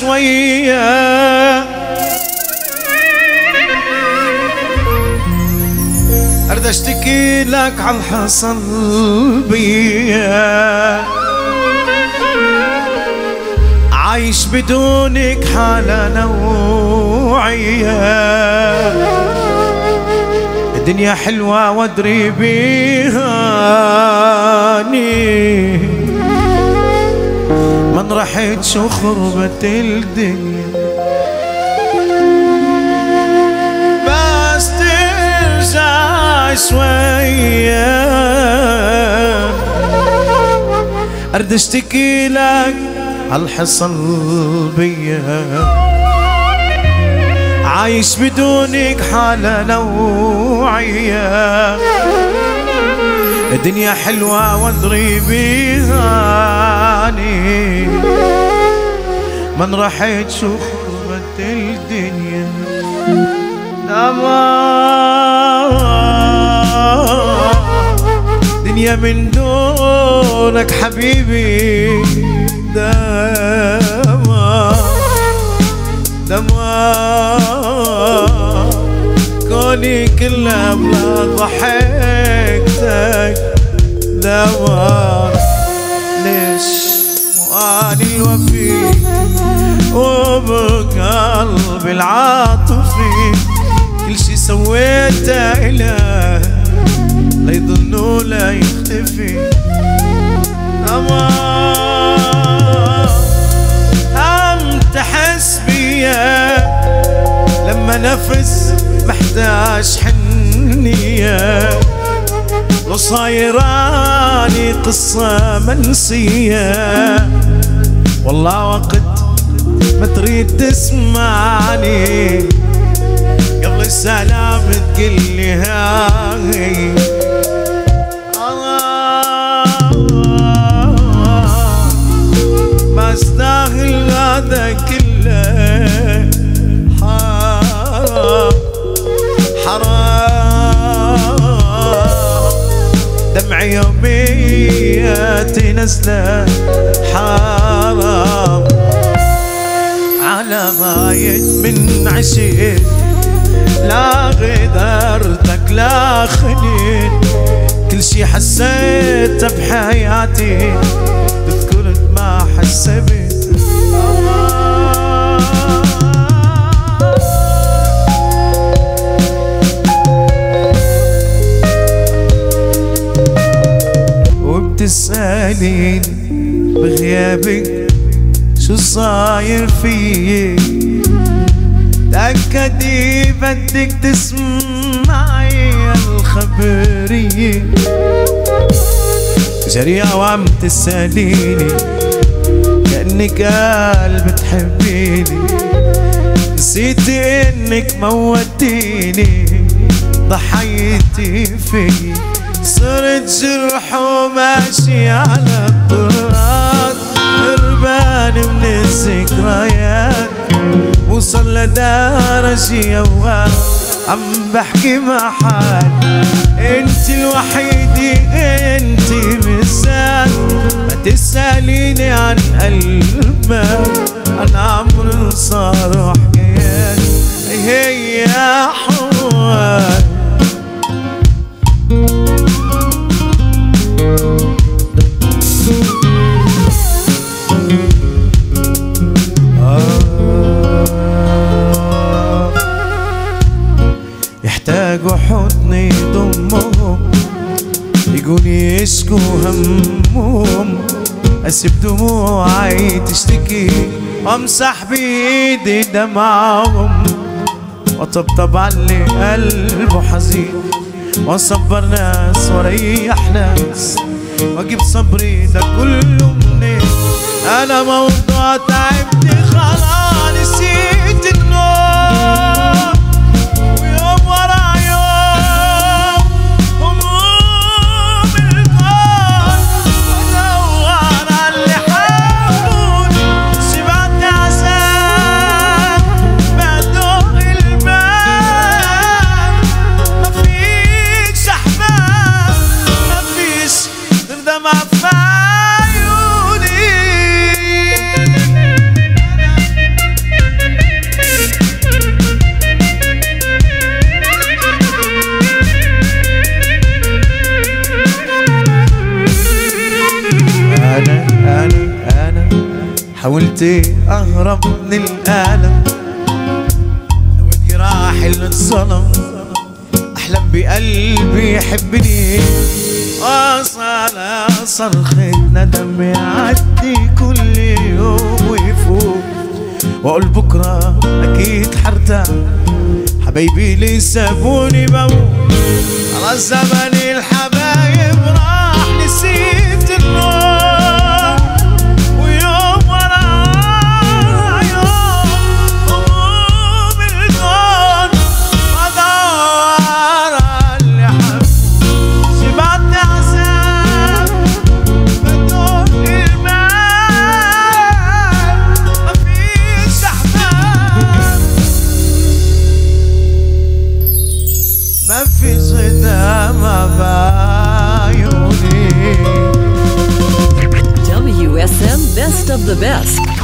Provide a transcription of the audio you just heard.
شوية. أرد أشتكي لك عاللي حصل بيا، عايش بدونك حالة نوعية. الدنيا حلوة وادري بيها اني، من رحت شو خربت الدنيا. بس ترجع شوية، ارد اشتكي لك عالحصل بيا، عايش بدونك حالة نوعية. الدنيا حلوة وادري بيها اني، من رحت شو خربت الدنيا. دنيا من دونك حبيبي دمعة، كوني كله بلا ضحكتك دمعة. ليش وأني الوفي وبقلبي العاطفي، كل شي سويته إله لا يضل ولا يختفي. هم تحس بيا لما نفس محتاج حنية، لو صايراني قصة منسية. والله وقت ما تريد تسمعني، قبل السلام تقلي هاي. ما استاهل هذا كله، حرام حرام. دمعي يومياتي نزله حرام، على مايت من عشيت لا غدرتك لا خنيت. كل شي حسيت بحياتي تذكرت ما حسبت. تسألين بغيابك شو صاير فيي، تأكدي بدك تسمعي الخبرية. جريئة وعم تسأليني كأنك قلب تحبيني، نسيتي انك موتيني ضحيتي فيي. صرت جرح وماشي على الطراد، هربان من الذكريات. وصل لدرجة يوم عم بحكي مع حالي، انت الوحيدة انت بالذات. ما تسأليني عن قلبك، انا عمري صار وحكيت. هي يا حوار يحتاجوا حضني يضمهم، يجوني يشكوا همهم. اسيب دموعي تشتكي وامسح بايدي دمعهم، واطبطب على قلبه حزين، واصبر ناس وريح ناس، واجيب صبري ده كله منين. انا موضوع تعبت خلاص، نسيت النوم ويوم ورا يوم هموم الكون. بدور على اللي حاولوني، سمعت عذاب بدق الباب. مفيش احباب، مفيش غير دمعة في عيوني. أنا حاولت أهرب من الألم، أود جراح اللي انصدم، أحلم بقلبي يحبني، على صرخة ندم يعدي كل يوم ويفوق، وأقول بكرة أكيد حرتاح، حبايبي ليه سابوني بموت، خلاص زمن الحبايب راح نسيت النوم، ويوم ورا يوم هموم الكون، بدور على اللي حبه شبعت عذاب بدون إيمان، مفيش أحباب مفيش غدام بعيوني. WSM Best of the Best.